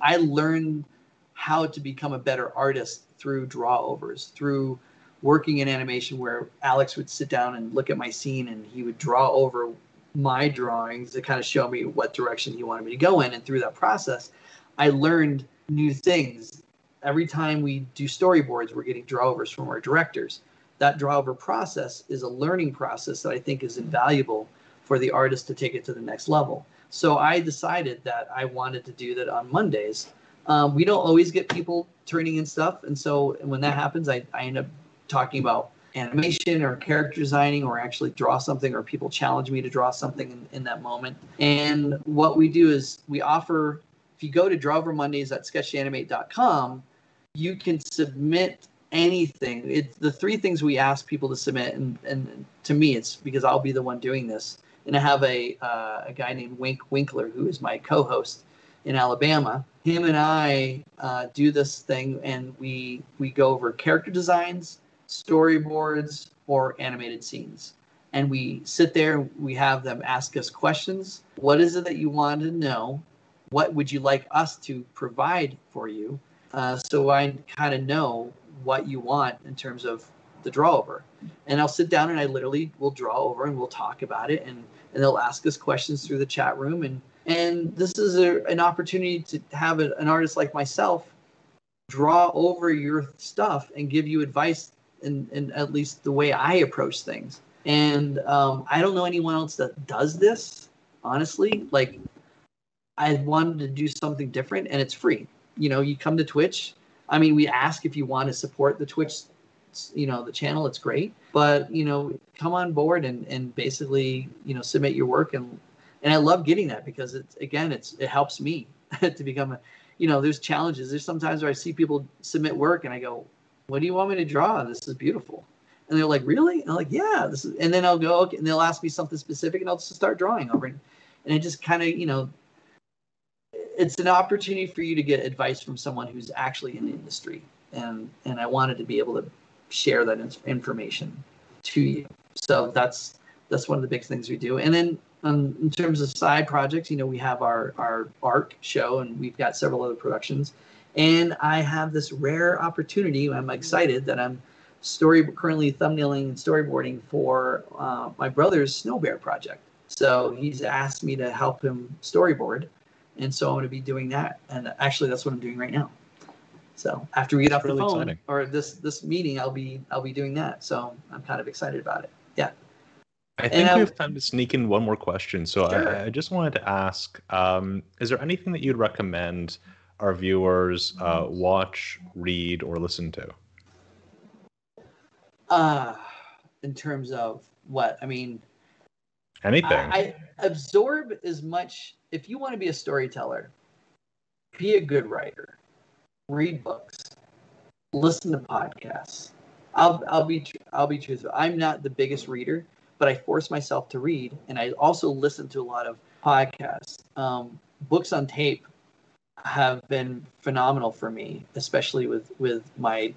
I learned how to become a better artist through draw overs, through working in animation, where Alex would sit down and look at my scene and he would draw over my drawings to kind of show me what direction he wanted me to go in. And through that process, I learned new things. Every time we do storyboards, we're getting drawovers from our directors. That drawover process is a learning process that I think is invaluable for the artist to take it to the next level. So I decided that I wanted to do that on Mondays. We don't always get people turning in stuff. And so when that happens, I end up talking about animation or character designing, or actually draw something, or people challenge me to draw something in that moment. And what we do is we offer, if you go to drawovermondays at sketchtoanimate.com, you can submit anything. It's the three things we ask people to submit. And to me, it's because I'll be the one doing this. And I have a guy named Wink Winkler, who is my co-host in Alabama. Him and I do this thing, and we go over character designs, storyboards, or animated scenes. And we sit there, we have them ask us questions. What is it that you want to know? What would you like us to provide for you? So I kind of know what you want in terms of the draw over. And I'll sit down and I literally will draw over and we'll talk about it. And they'll ask us questions through the chat room. And this is an opportunity to have an artist like myself draw over your stuff and give you advice in at least the way I approach things. And I don't know anyone else that does this, honestly. Like, I wanted to do something different, and it's free. You know, you come to Twitch. I mean, we ask if you want to support the Twitch, you know, the channel. It's great. But, you know, come on board and basically, you know, submit your work. And I love getting that because, it's again, it helps me to become a, you know, there's challenges. There's sometimes where I see people submit work and I go, what do you want me to draw? This is beautiful. And they're like, really? And I'm like, yeah. This is, and then I'll go, okay, and they'll ask me something specific and I'll just start drawing over it. And it just kind of, you know, it's an opportunity for you to get advice from someone who's actually in the industry. And I wanted to be able to share that information to you. So that's one of the big things we do. And then in terms of side projects, you know, we have our ARC show and we've got several other productions. And I have this rare opportunity. I'm excited that I'm currently thumbnailing and storyboarding for my brother's Snow Bear project. So he's asked me to help him storyboard. And so I'm going to be doing that. And actually, that's what I'm doing right now. So after we get off the phone or this meeting, I'll be doing that. So I'm kind of excited about it. Yeah. I think we have time to sneak in one more question. So sure. I just wanted to ask, is there anything that you'd recommend our viewers watch, read, or listen to? In terms of what? I mean, anything. I absorb as much. If you want to be a storyteller, be a good writer, read books, listen to podcasts. I'll be truthful. I'm not the biggest reader, but I force myself to read, and I also listen to a lot of podcasts. Books on tape have been phenomenal for me, especially with my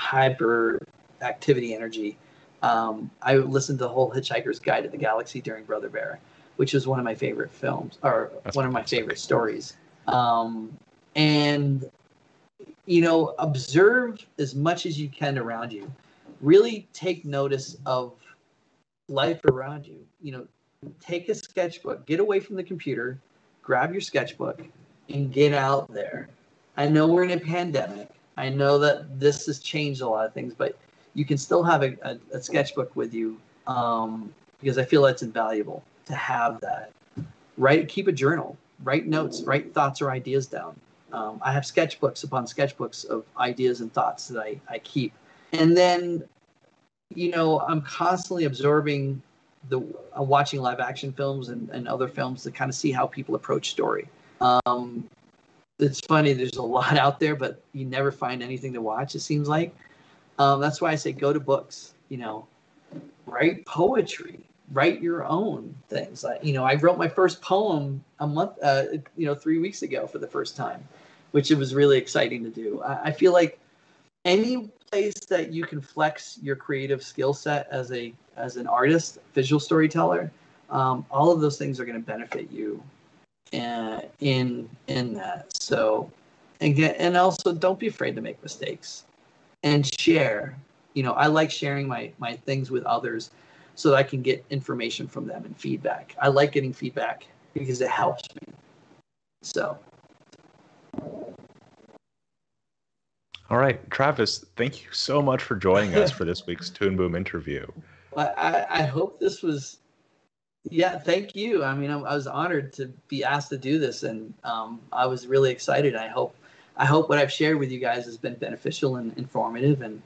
hyperactivity energy. I listened to the whole Hitchhiker's Guide to the Galaxy during Brother Bear, which is one of my favorite films, or that's one of my favorite stories. And, you know, observe as much as you can around you. Really take notice of life around you. You know, take a sketchbook, get away from the computer, grab your sketchbook, and get out there. I know we're in a pandemic. I know that this has changed a lot of things, but you can still have a sketchbook with you because I feel that's invaluable to have that. Right, keep a journal, write notes, write thoughts or ideas down. I have sketchbooks upon sketchbooks of ideas and thoughts that I keep. And then, you know, I'm constantly absorbing watching live action films and other films to kind of see how people approach story. It's funny, there's a lot out there, but you never find anything to watch, it seems like. That's why I say go to books, you know, write poetry, write your own things. Like, you know, I wrote my first poem 3 weeks ago for the first time, which it was really exciting to do. I feel like any place that you can flex your creative skill set as an artist, visual storyteller, all of those things are going to benefit you in that. So again, and also don't be afraid to make mistakes and share. You know, I like sharing my things with others so that I can get information from them and feedback. I like getting feedback because it helps me. So. All right, Travis, thank you so much for joining us for this week's Toon Boom interview. I hope this was, yeah, thank you. I mean, I was honored to be asked to do this, and I was really excited. I hope what I've shared with you guys has been beneficial and informative, and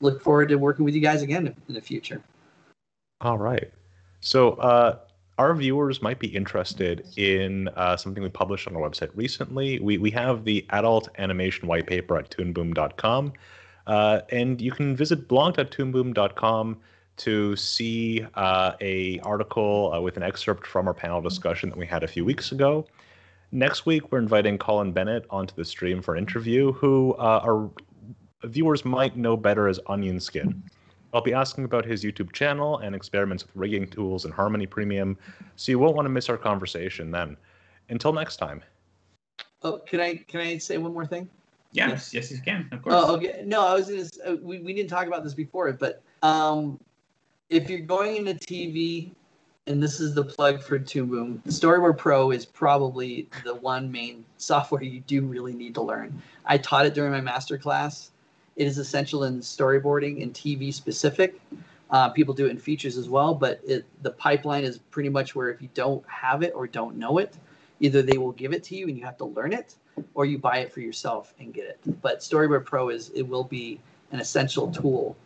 look forward to working with you guys again in the future. All right. So our viewers might be interested in something we published on our website recently. We have the adult animation white paper at toonboom.com, and you can visit blog.toonboom.com to see a article with an excerpt from our panel discussion that we had a few weeks ago. Next week, we're inviting Colin Bennett onto the stream for an interview, who our viewers might know better as Onion Skin. I'll be asking about his YouTube channel and experiments with rigging tools and Harmony Premium, so you won't want to miss our conversation then. Until next time. Oh, can I say one more thing? Yes, yes, you can, of course. Oh, okay. No, I was gonna. We didn't talk about this before, but if you're going into TV, and this is the plug for Toon Boom, Storyboard Pro is probably the one main software you do really need to learn. I taught it during my master class. It is essential in storyboarding and TV specific. People do it in features as well, but the pipeline is pretty much where if you don't have it or don't know it, either they will give it to you and you have to learn it, or you buy it for yourself and get it. But Storyboard Pro will be an essential tool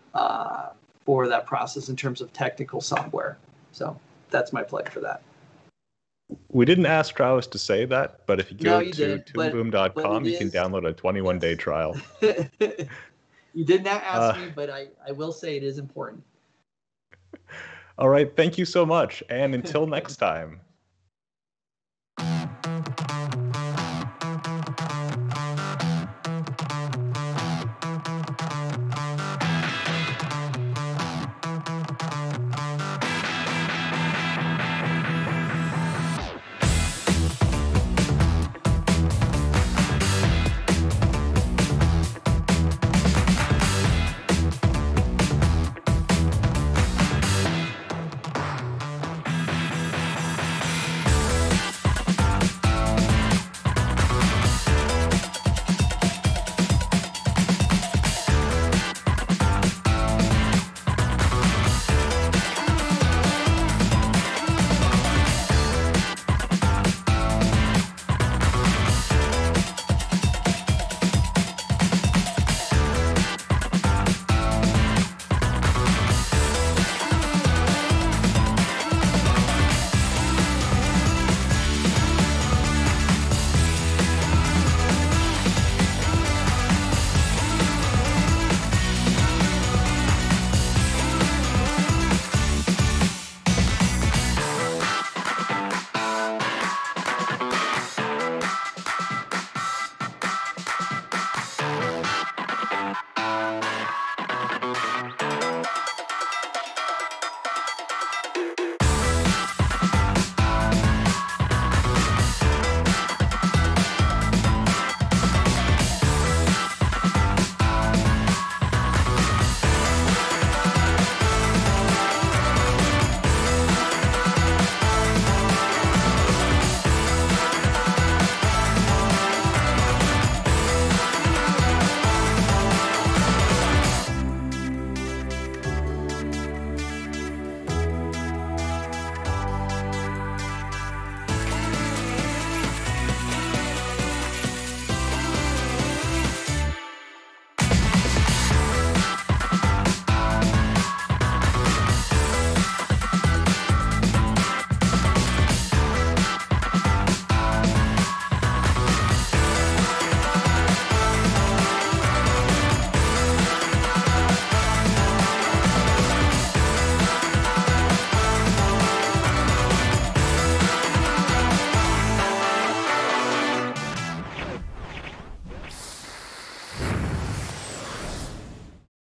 for that process in terms of technical software. So that's my plug for that. We didn't ask Travis to say that, but if you go to toonboom.com, you can download a 21-day trial. You did not ask me, but I will say it is important. All right. Thank you so much. And until next time.